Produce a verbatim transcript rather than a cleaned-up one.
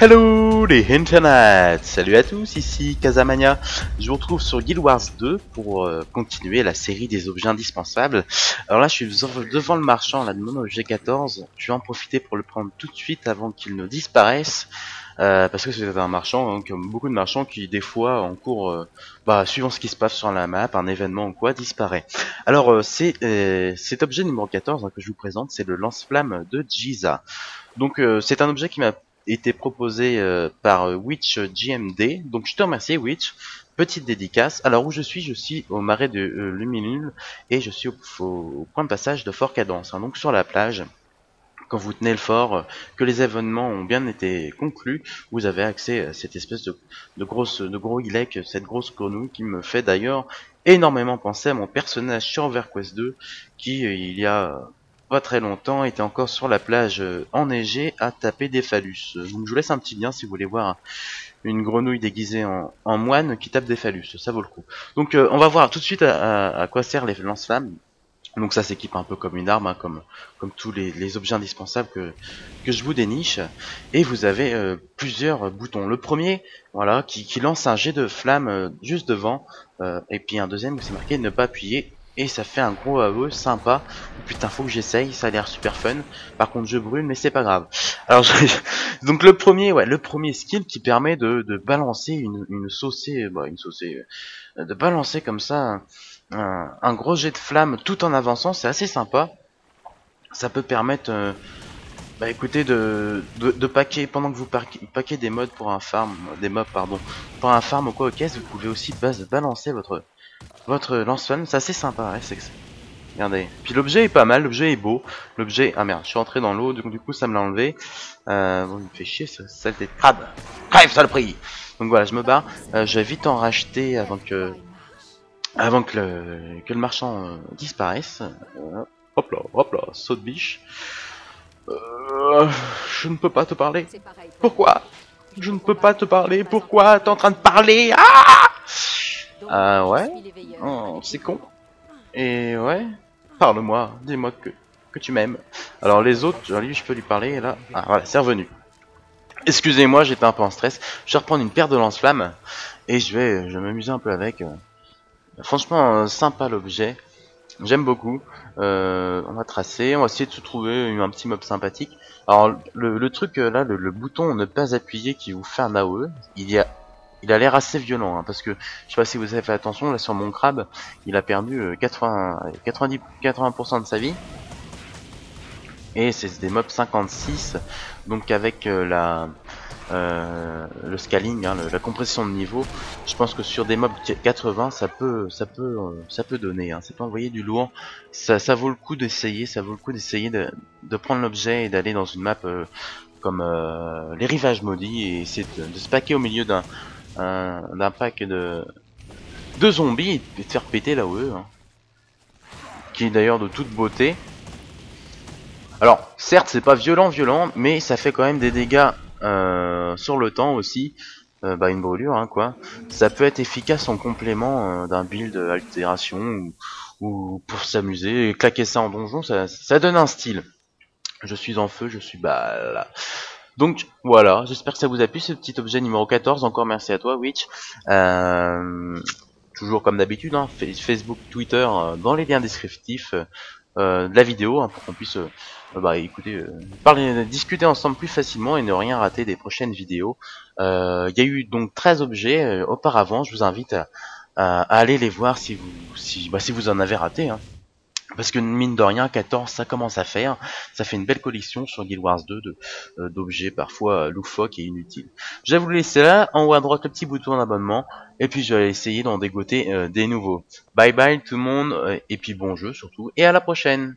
Hello les internets, salut à tous, ici Kazhamania. Je vous retrouve sur Guild Wars deux pour euh, continuer la série des objets indispensables. Alors là je suis devant le marchand là de mon objet quatorze. Je vais en profiter pour le prendre tout de suite avant qu'il ne disparaisse, euh, parce que c'est un marchand, hein, comme beaucoup de marchands qui des fois en cours, euh, bah, suivant ce qui se passe sur la map, un événement ou quoi, disparaît. Alors euh, c'est euh, cet objet numéro quatorze, hein, que je vous présente, c'est le lance-flamme de Giza. Donc euh, c'est un objet qui m'a été proposé euh, par euh, Witch G M D, donc je te remercie Witch, petite dédicace. Alors où je suis, je suis au marais de euh, Luminil, et je suis au, au point de passage de Fort Cadence, hein, donc sur la plage. Quand vous tenez le fort, que les événements ont bien été conclus, vous avez accès à cette espèce de, de grosse, de gros ilec, cette grosse grenouille qui me fait d'ailleurs énormément penser à mon personnage sur Overquest deux, qui euh, il y a... pas très longtemps était encore sur la plage euh, enneigée à taper des phallus. Donc je vous laisse un petit lien si vous voulez voir une grenouille déguisée en, en moine qui tape des phallus, ça vaut le coup. Donc euh, on va voir tout de suite à, à, à quoi servent les lance-flammes. Donc ça s'équipe un peu comme une arme, hein, comme, comme tous les, les objets indispensables que, que je vous déniche. Et vous avez euh, plusieurs boutons. Le premier, voilà, qui, qui lance un jet de flamme euh, juste devant, euh, et puis un deuxième où c'est marqué ne pas appuyer. Et ça fait un gros A O E sympa. Putain, faut que j'essaye, ça a l'air super fun. Par contre je brûle, mais c'est pas grave. Alors je... donc le premier, ouais, le premier skill qui permet de, de balancer une, une saucée, bah, une saucée, de balancer comme ça un, un gros jet de flamme tout en avançant, c'est assez sympa. Ça peut permettre, euh, bah écoutez, de, de, de paquer, pendant que vous paquez des mods pour un farm, des mobs pardon, pour un farm ou quoi, ok, vous pouvez aussi base, balancer votre Votre lance-flamme, c'est assez sympa, ouais, c'est que... Regardez. Puis l'objet est pas mal, l'objet est beau. L'objet... Ah merde, je suis entré dans l'eau, donc du coup ça me l'a enlevé. Euh, bon, il me fait chier, ça, saleté de crabe. Crève, saloperie. Donc voilà, je me barre. Euh, je vais vite en racheter avant que... Avant que le, que le marchand euh, disparaisse. Euh, hop là, hop là, saut de biche. Euh, je ne peux pas te parler. Pourquoi? Je ne peux pas te parler. Pourquoi t'es en train de parler? Ah! Ah euh, ouais, oh, c'est con. Et ouais, parle-moi, dis-moi que, que tu m'aimes. Alors les autres, genre, lui, je peux lui parler et là. Ah voilà, c'est revenu. Excusez-moi, j'étais un peu en stress. Je vais reprendre une paire de lance-flammes et je vais, je vais m'amuser un peu avec. Franchement, sympa l'objet. J'aime beaucoup. Euh, on va tracer, on va essayer de se trouver un petit mob sympathique. Alors le, le truc là, le, le bouton ne pas appuyer qui vous fait un A O E, il y a... Il a l'air assez violent, hein, parce que je sais pas si vous avez fait attention, là sur mon crabe, il a perdu euh, quatre-vingts, quatre-vingt-dix, quatre-vingts pour cent de sa vie. Et c'est des mobs cinquante-six, donc avec euh, la euh, le scaling, hein, le, la compression de niveau, je pense que sur des mobs quatre-vingts, ça peut, ça peut, euh, ça peut donner. Hein, c'est pas envoyer du lourd. Ça, ça vaut le coup d'essayer, ça vaut le coup d'essayer de, de prendre l'objet et d'aller dans une map euh, comme euh, les rivages maudits et essayer de, de se paquer au milieu d'un d'un pack de, de zombies et de faire péter là où eux, hein. Qui est d'ailleurs de toute beauté. Alors certes c'est pas violent violent, mais ça fait quand même des dégâts euh, sur le temps aussi, euh, bah une brûlure, hein, quoi. Ça peut être efficace en complément euh, d'un build altération ou, ou pour s'amuser et claquer ça en donjon, ça, ça donne un style. Je suis en feu, je suis bah là. Donc voilà, j'espère que ça vous a plu ce petit objet numéro quatorze, encore merci à toi Witch, euh, toujours comme d'habitude, hein, Facebook, Twitter, euh, dans les liens descriptifs euh, de la vidéo, hein, pour qu'on puisse euh, bah, écouter, euh, parler, discuter ensemble plus facilement et ne rien rater des prochaines vidéos. Il euh, y a eu donc treize objets euh, auparavant, je vous invite à, à, à aller les voir si vous, si, bah, si vous en avez raté, hein. Parce que mine de rien, quatorze, ça commence à faire, ça fait une belle collection sur Guild Wars deux d'objets euh, parfois loufoques et inutiles. Je vais vous laisser là, en haut à droite le petit bouton d'abonnement, et puis je vais essayer d'en dégoter euh, des nouveaux. Bye bye tout le monde, et puis bon jeu surtout, et à la prochaine.